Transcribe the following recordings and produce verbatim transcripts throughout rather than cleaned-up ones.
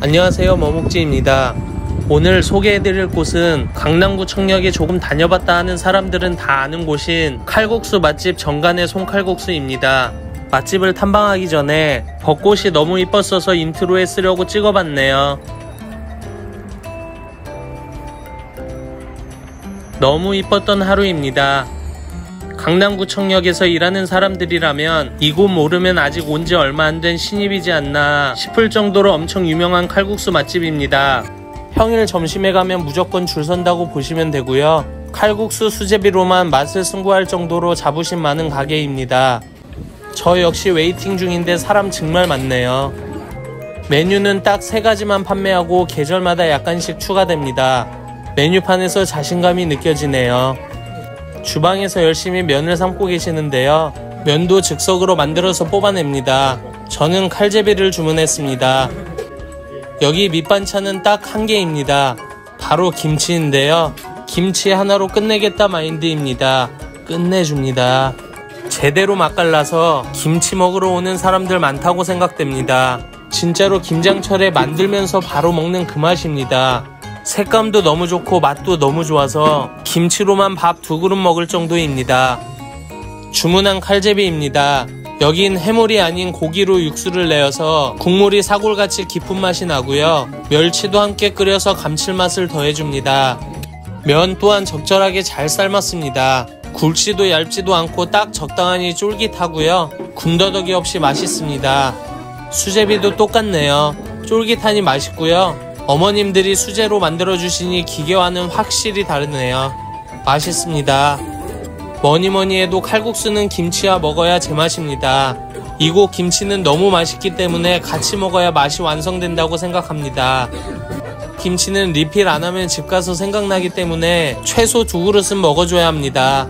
안녕하세요, 머묵지입니다. 오늘 소개해드릴 곳은 강남구 청역에 조금 다녀봤다 하는 사람들은 다 아는 곳인 칼국수 맛집 정간의 손칼국수입니다. 맛집을 탐방하기 전에 벚꽃이 너무 이뻤어서 인트로에 쓰려고 찍어봤네요. 너무 이뻤던 하루입니다. 강남구 청역에서 일하는 사람들이라면 이곳 모르면 아직 온 지 얼마 안 된 신입이지 않나 싶을 정도로 엄청 유명한 칼국수 맛집입니다. 평일 점심에 가면 무조건 줄 선다고 보시면 되고요. 칼국수 수제비로만 맛을 승부할 정도로 자부심 많은 가게입니다. 저 역시 웨이팅 중인데 사람 정말 많네요. 메뉴는 딱 세 가지만 판매하고 계절마다 약간씩 추가됩니다. 메뉴판에서 자신감이 느껴지네요. 주방에서 열심히 면을 삶고 계시는데요. 면도 즉석으로 만들어서 뽑아냅니다. 저는 칼제비를 주문했습니다. 여기 밑반찬은 딱 한 개입니다. 바로 김치인데요. 김치 하나로 끝내겠다 마인드입니다. 끝내줍니다. 제대로 맛깔나서 김치 먹으러 오는 사람들 많다고 생각됩니다. 진짜로 김장철에 만들면서 바로 먹는 그 맛입니다. 색감도 너무 좋고 맛도 너무 좋아서 김치로만 밥 두 그릇 먹을 정도입니다. 주문한 칼제비입니다. 여긴 해물이 아닌 고기로 육수를 내어서 국물이 사골같이 깊은 맛이 나고요. 멸치도 함께 끓여서 감칠맛을 더해줍니다. 면 또한 적절하게 잘 삶았습니다. 굵지도 얇지도 않고 딱 적당하니 쫄깃하고요. 군더더기 없이 맛있습니다. 수제비도 똑같네요. 쫄깃하니 맛있고요. 어머님들이 수제로 만들어주시니 기계와는 확실히 다르네요. 맛있습니다. 뭐니뭐니 해도 칼국수는 김치와 먹어야 제맛입니다. 이곳 김치는 너무 맛있기 때문에 같이 먹어야 맛이 완성된다고 생각합니다. 김치는 리필 안 하면 집 가서 생각나기 때문에 최소 두 그릇은 먹어줘야 합니다.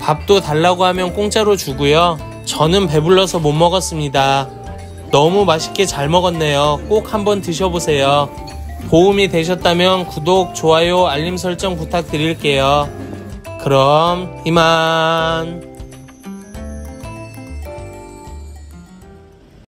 밥도 달라고 하면 공짜로 주고요. 저는 배불러서 못 먹었습니다. 너무 맛있게 잘 먹었네요. 꼭 한번 드셔보세요. 도움이 되셨다면 구독, 좋아요, 알림 설정 부탁드릴게요. 그럼 이만.